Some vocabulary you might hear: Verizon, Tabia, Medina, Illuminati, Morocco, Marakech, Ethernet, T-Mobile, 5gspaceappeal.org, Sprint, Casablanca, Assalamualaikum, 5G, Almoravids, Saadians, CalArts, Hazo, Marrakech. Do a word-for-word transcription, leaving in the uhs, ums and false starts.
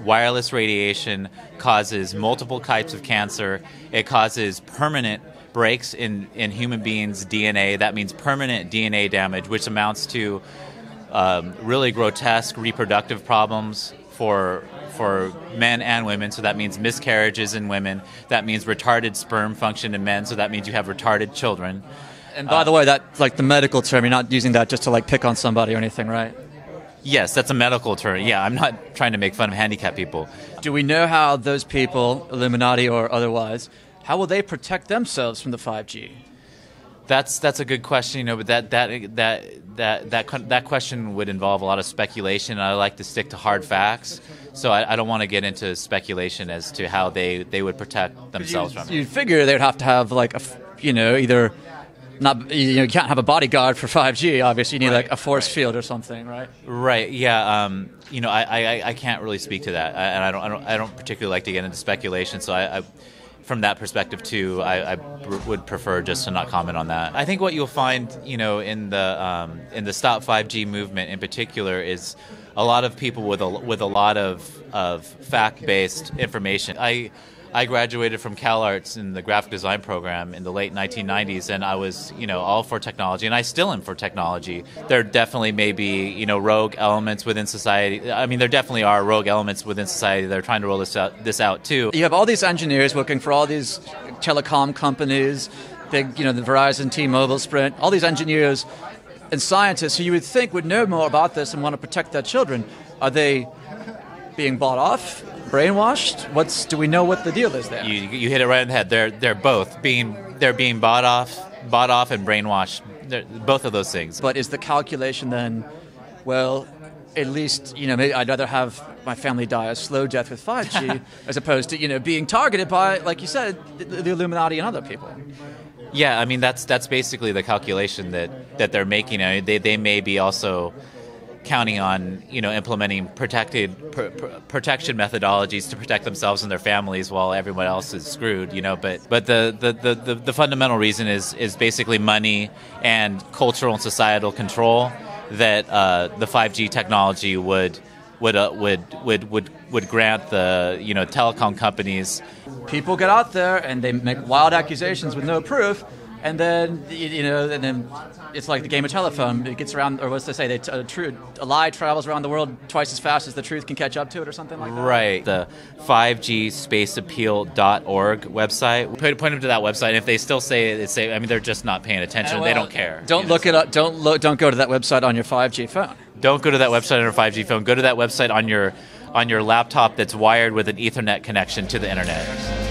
Wireless radiation causes multiple types of cancer. It causes permanent breaks in, in human beings' D N A. That means permanent D N A damage, which amounts to um, really grotesque reproductive problems for for men and women. So that means miscarriages in women. That means retarded sperm function in men. So that means you have retarded children. And by uh, the way, that's like the medical term. You're not using that just to like pick on somebody or anything, right? Yes, that's a medical term. Yeah, I'm not trying to make fun of handicapped people. Do we know how those people, Illuminati or otherwise, how will they protect themselves from the five G? That's that's a good question, you know, but that that that that that that question would involve a lot of speculation, and I like to stick to hard facts. So I, I don't want to get into speculation as to how they, they would protect themselves from it. You'd figure they'd have to have like a, you know, either Not you know you can't have a bodyguard for five G. Obviously, you need right, like a force right. field or something, right? Right. Yeah. Um, you know, I, I, I can't really speak to that, I, and I don't I don't I don't particularly like to get into speculation. So I, I from that perspective too, I, I would prefer just to not comment on that. I think what you'll find, you know, in the um, in the Stop five G movement in particular is a lot of people with a with a lot of of fact-based information. I. I graduated from CalArts in the graphic design program in the late nineteen nineties, and I was, you know, all for technology, and I still am for technology. There definitely may be, you know, rogue elements within society. I mean, there definitely are rogue elements within society that are trying to roll this out, this out too. You have all these engineers working for all these telecom companies, big, you know, the Verizon, T-Mobile, Sprint, all these engineers and scientists who you would think would know more about this and want to protect their children. Are they being bought off? Brainwashed? What's do we know what the deal is there? You, you hit it right in the head. They're they're both being they're being bought off, bought off and brainwashed. They're both of those things. But is the calculation then? Well, at least you know maybe I'd rather have my family die a slow death with five G as opposed to you know being targeted by, like you said, the, the Illuminati and other people. Yeah, I mean that's that's basically the calculation that that they're making. I mean, they they may be also counting on you know implementing protected pr pr protection methodologies to protect themselves and their families while everyone else is screwed, you know. But but the the the, the, the fundamental reason is is basically money and cultural and societal control that uh, the five G technology would would uh, would would would would grant the you know telecom companies. People get out there and they make wild accusations with no proof. And then, you know, and then it's like the game of telephone. It gets around, or what's to say, they t a, true, a lie travels around the world twice as fast as the truth can catch up to it or something like that. Right. The five G space appeal dot org website. Point, point them to that website. And if they still say it, it's, I mean, they're just not paying attention. Well, they don't care. Don't look it up. Don't, lo don't go to that website on your five G phone. Don't go to that website on your five G phone. Go to that website on your, on your laptop that's wired with an Ethernet connection to the Internet.